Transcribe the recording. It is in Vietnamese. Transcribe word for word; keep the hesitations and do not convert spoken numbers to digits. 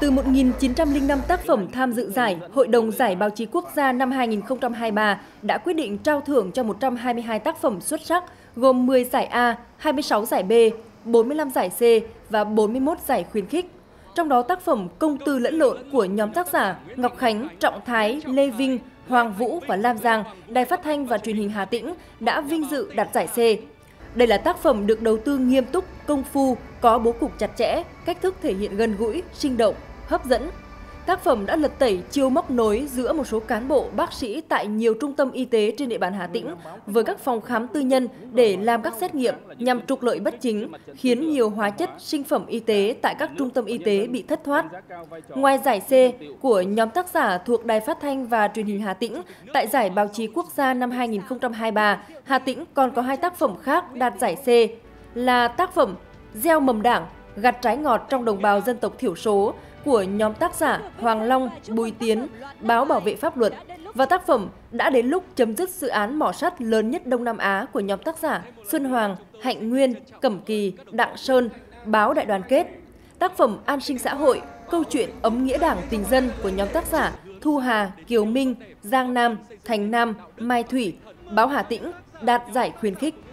Từ một nghìn chín trăm linh năm tác phẩm tham dự giải, Hội đồng Giải Báo chí Quốc gia năm hai nghìn không trăm hai mươi ba đã quyết định trao thưởng cho một trăm hai mươi hai tác phẩm xuất sắc, gồm mười giải A, hai mươi sáu giải B, bốn mươi lăm giải C và bốn mươi mốt giải khuyến khích. Trong đó tác phẩm Công Tư Lẫn Lộn của nhóm tác giả Ngọc Khánh, Trọng Thái, Lê Vinh, Hoàng Vũ và Lam Giang, Đài Phát thanh và Truyền hình Hà Tĩnh đã vinh dự đạt giải C. Đây là tác phẩm được đầu tư nghiêm túc, công phu, có bố cục chặt chẽ, cách thức thể hiện gần gũi, sinh động, hấp dẫn. Tác phẩm đã lật tẩy chiêu móc nối giữa một số cán bộ, bác sĩ tại nhiều trung tâm y tế trên địa bàn Hà Tĩnh với các phòng khám tư nhân để làm các xét nghiệm nhằm trục lợi bất chính, khiến nhiều hóa chất, sinh phẩm y tế tại các trung tâm y tế bị thất thoát. Ngoài giải C của nhóm tác giả thuộc Đài Phát thanh và Truyền hình Hà Tĩnh, tại Giải Báo chí Quốc gia năm hai nghìn không trăm hai mươi ba, Hà Tĩnh còn có hai tác phẩm khác đạt giải C là tác phẩm Gieo mầm Đảng, gặt trái ngọt trong đồng bào dân tộc thiểu số của nhóm tác giả Hoàng Long, Bùi Tiến, Báo Bảo vệ Pháp luật và tác phẩm Đã đến lúc chấm dứt dự án mỏ sắt lớn nhất Đông Nam Á của nhóm tác giả Xuân Hoàng, Hạnh Nguyên, Cẩm Kỳ, Đặng Sơn, Báo Đại Đoàn Kết. Tác phẩm An sinh xã hội, câu chuyện ấm nghĩa đảng tình dân của nhóm tác giả Thu Hà, Kiều Minh, Giang Nam, Thành Nam, Mai Thủy, Báo Hà Tĩnh đạt giải khuyến khích.